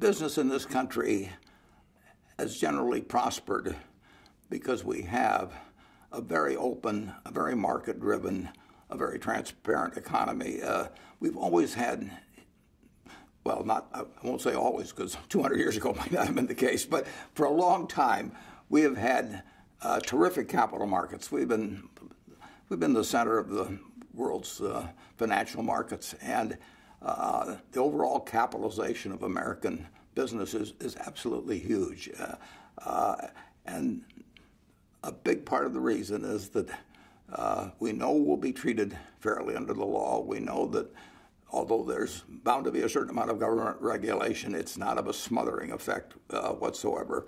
business in this country has generally prospered because we have a very open, a very market-driven, a very transparent economy. We've always had, well, I won't say always because 200 years ago might not have been the case, but for a long time we have had terrific capital markets. We've been the center of the world's financial markets, and the overall capitalization of American businesses is absolutely huge. And a big part of the reason is that we know we'll be treated fairly under the law. We know that although there's bound to be a certain amount of government regulation, it's not of a smothering effect whatsoever.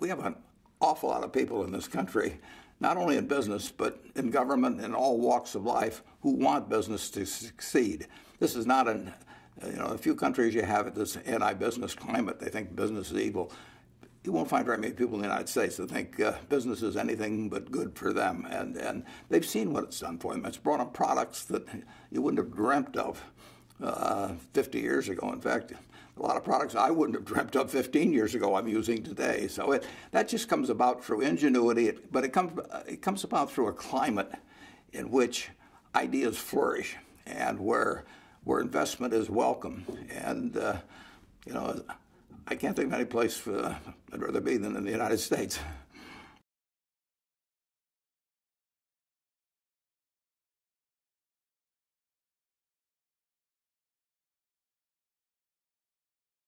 We have an awful lot of people in this country, not only in business, but in government and all walks of life, who want business to succeed. This is not an, you know, in a few countries you have this anti-business climate. They think business is evil. You won't find very many people in the United States that think business is anything but good for them. And they've seen what it's done for them. It's brought them products that you wouldn't have dreamt of 50 years ago. In fact, a lot of products I wouldn't have dreamt of 15 years ago I'm using today. So that just comes about through ingenuity, but it comes about through a climate in which ideas flourish and where investment is welcome. And, you know, I can't think of any place I'd rather be than in the United States.